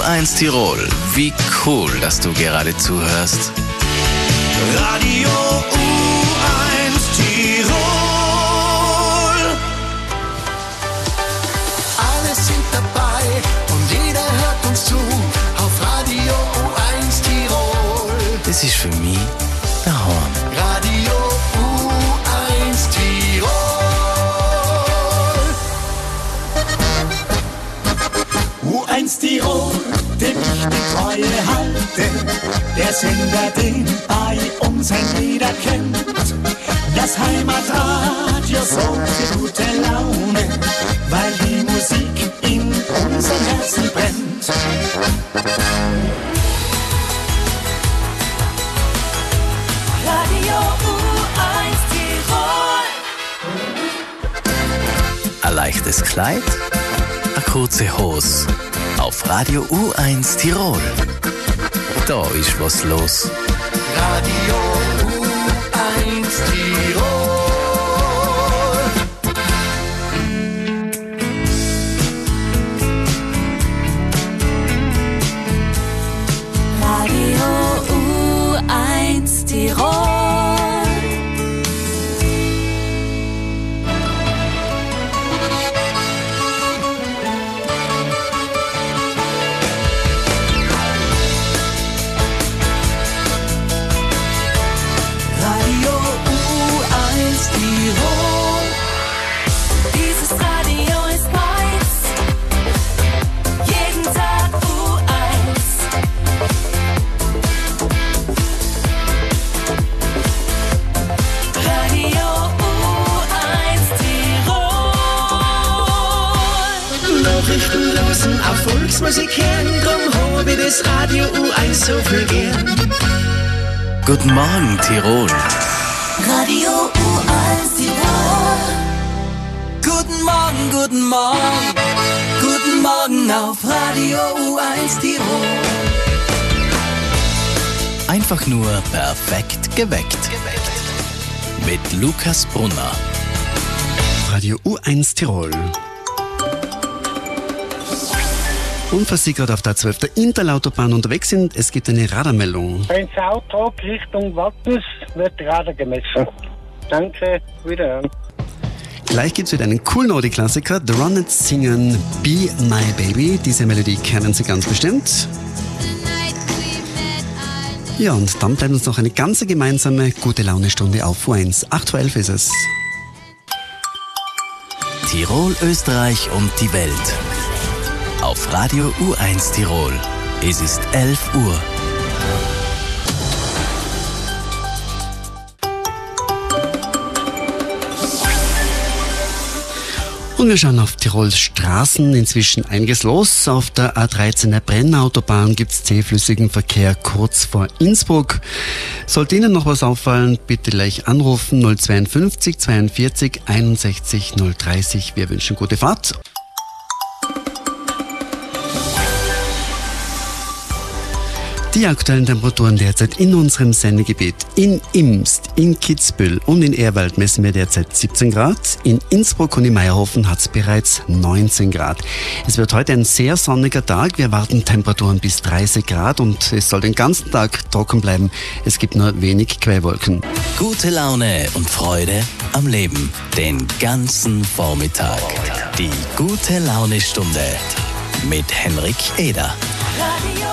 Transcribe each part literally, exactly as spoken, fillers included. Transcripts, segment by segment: U eins Tirol. Wie cool, dass du gerade zuhörst. Radio U eins Tirol. Alle sind dabei und jeder hört uns zu auf Radio U eins Tirol. Das ist für mich der Horn. Radio U eins Tirol. U eins Tirol, dem ich die Treue halte. Der Sender, den bei uns ein jeder kennt. Das Heimatradio sorgt für gute Laune, weil die Musik in unseren Herzen brennt. Radio U eins Tirol. Ein leichtes Kleid, eine kurze Hose. Auf Radio U eins Tirol. Da ist was los. Radio U eins Tirol. Radio U eins Tirol. Volksmusik hören, drum hab ich das Radio U eins so viel gern. Guten Morgen, Tirol. Radio U eins Tirol. Guten Morgen, guten Morgen. Guten Morgen auf Radio U eins Tirol. Einfach nur perfekt geweckt. geweckt. Mit Lukas Brunner. Radio U eins Tirol. Unversickert auf der zwölf der Interlautobahn unterwegs sind, es gibt eine Radarmeldung. Ein Sautrag Richtung Wattens wird Radar gemessen. Danke, wiederhören. Gleich gibt es wieder einen coolen Odi-Klassiker. The Ronnets singen Be My Baby. Diese Melodie kennen Sie ganz bestimmt. Ja, und dann bleibt uns noch eine ganze gemeinsame Gute-Laune-Stunde auf U eins. acht Uhr elf ist es. Tirol, Österreich und die Welt. Auf Radio U eins Tirol. Es ist elf Uhr. Und wir schauen auf Tirols Straßen. Inzwischen einiges los. Auf der A dreizehner Brennautobahn gibt es zähflüssigen Verkehr kurz vor Innsbruck. Sollte Ihnen noch was auffallen, bitte gleich anrufen null fünf zwei, vier zwei, sechs eins, sechs null drei null. Wir wünschen gute Fahrt. Die aktuellen Temperaturen derzeit in unserem Sendegebiet. In Imst, in Kitzbühel und in Ehrwald messen wir derzeit siebzehn Grad. In Innsbruck und in Meierhofen hat es bereits neunzehn Grad. Es wird heute ein sehr sonniger Tag. Wir erwarten Temperaturen bis dreißig Grad und es soll den ganzen Tag trocken bleiben. Es gibt nur wenig Quellwolken. Gute Laune und Freude am Leben. Den ganzen Vormittag. Die Gute Laune Stunde mit Henrik Eder. Radio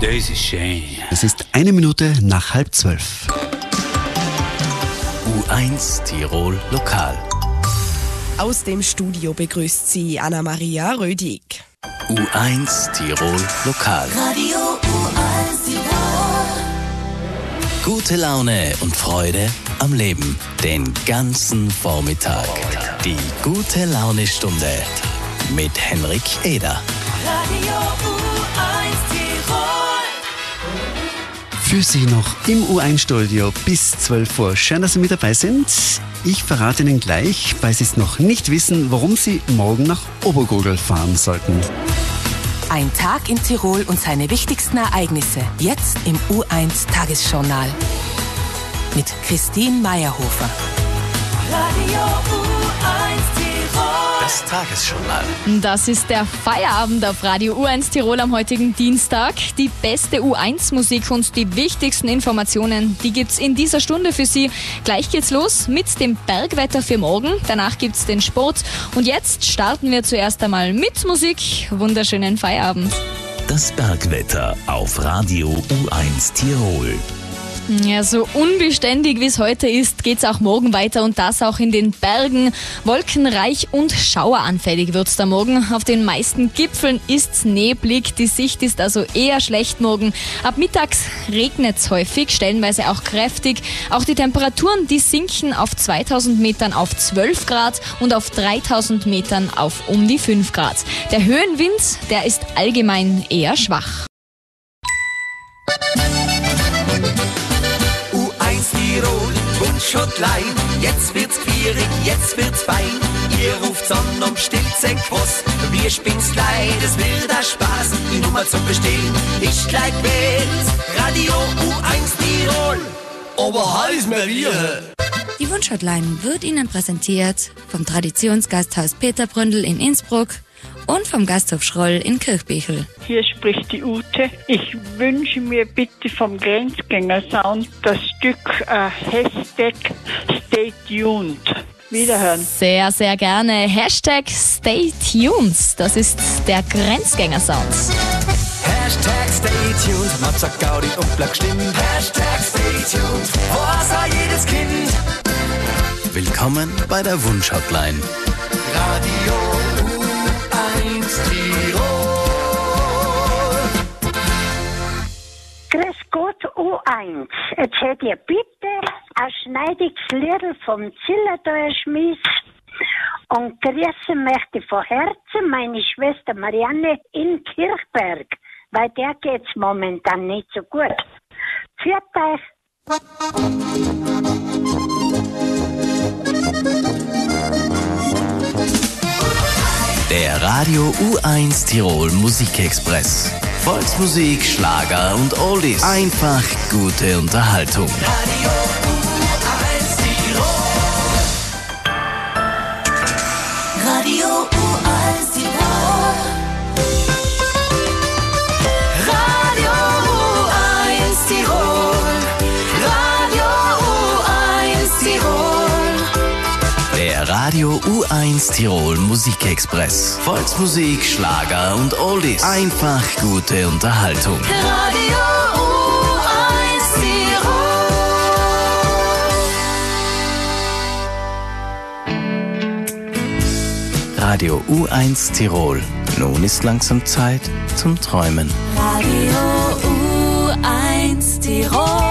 Das ist schön. Es ist eine Minute nach halb zwölf. U eins Tirol Lokal. Aus dem Studio begrüßt Sie Anna-Maria Rödig. U eins Tirol Lokal. Radio U eins Tirol. Gute Laune und Freude am Leben. Den ganzen Vormittag. Die Gute Laune Stunde mit Henrik Eder. Radio U eins Tirol. Für Sie noch im U eins-Studio bis zwölf Uhr. Schön, dass Sie mit dabei sind. Ich verrate Ihnen gleich, weil Sie es noch nicht wissen, warum Sie morgen nach Obergurgl fahren sollten. Ein Tag in Tirol und seine wichtigsten Ereignisse. Jetzt im U eins Tagesjournal. Mit Christine Meierhofer. Radio U eins Tirol. Das Tagesjournal. Das ist der Feierabend auf Radio U eins Tirol am heutigen Dienstag. Die beste U eins Musik und die wichtigsten Informationen, die gibt's in dieser Stunde für Sie. Gleich geht's los mit dem Bergwetter für morgen. Danach gibt's den Sport. Und jetzt starten wir zuerst einmal mit Musik. Wunderschönen Feierabend. Das Bergwetter auf Radio U eins Tirol. Ja, so unbeständig wie es heute ist, geht's auch morgen weiter und das auch in den Bergen. Wolkenreich und schaueranfällig wird's da morgen. Auf den meisten Gipfeln ist's neblig, die Sicht ist also eher schlecht morgen. Ab mittags regnet's häufig, stellenweise auch kräftig. Auch die Temperaturen, die sinken auf zweitausend Metern auf zwölf Grad und auf dreitausend Metern auf um die fünf Grad. Der Höhenwind, der ist allgemein eher schwach. Tirol, Wunsch und Leid, jetzt wird's quierig, jetzt wird's fein. Ihr ruft's an um Stilzen Quoss, wir spinnt's leid, es wird ein Spaß. Die Nummer zum Bestehen ist gleich mit Radio U eins Tirol. Aber heiß mir hier. Die Wunschhotline wird Ihnen präsentiert vom Traditionsgasthaus Peter Bründl in Innsbruck und vom Gasthof Schroll in Kirchbechel. Hier spricht die Ute. Ich wünsche mir bitte vom Grenzgänger-Sound das Stück äh, Hashtag Stay Tuned. Wiederhören. Sehr, sehr gerne. Hashtag Stay Tuned. Das ist der Grenzgänger-Sound. Hashtag Stay Tuned. Man sagt Gaudi und bleibt stimmen. Hashtag Stay Tuned. Boah, sei jedes Kind. Willkommen bei der Wunsch-Hotline. Radio Tirol. Grüß Gott U eins, erzählt ihr bitte ein schneidiges Lied vom Ziller durchschmiss und grüßen möchte von Herzen meine Schwester Marianne in Kirchberg, weil der geht's momentan nicht so gut. Pfiat euch! Der Radio U eins Tirol Musikexpress. Volksmusik, Schlager und Oldies. Einfach gute Unterhaltung. Radio U eins Tirol. Radio U eins Tirol. Radio U eins Tirol. Radio U eins Tirol. Der Radio U eins Tirol Musikexpress. Volksmusik, Schlager und Oldies. Einfach gute Unterhaltung. Radio U eins Tirol. Radio U eins Tirol. Nun ist langsam Zeit zum Träumen. Radio U eins Tirol.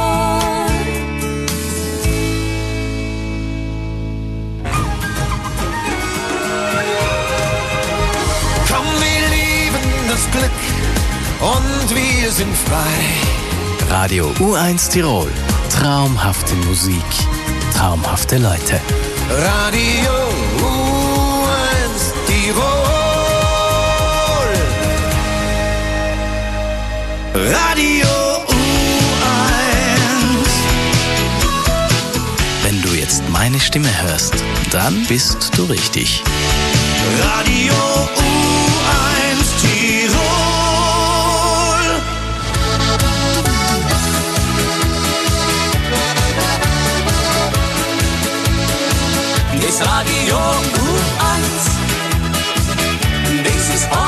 Und wir sind frei. Radio U eins Tirol. Traumhafte Musik. Traumhafte Leute. Radio U eins Tirol. Radio U eins. Wenn du jetzt meine Stimme hörst, dann bist du richtig. Radio U eins Tirol. Das Radio U eins, das ist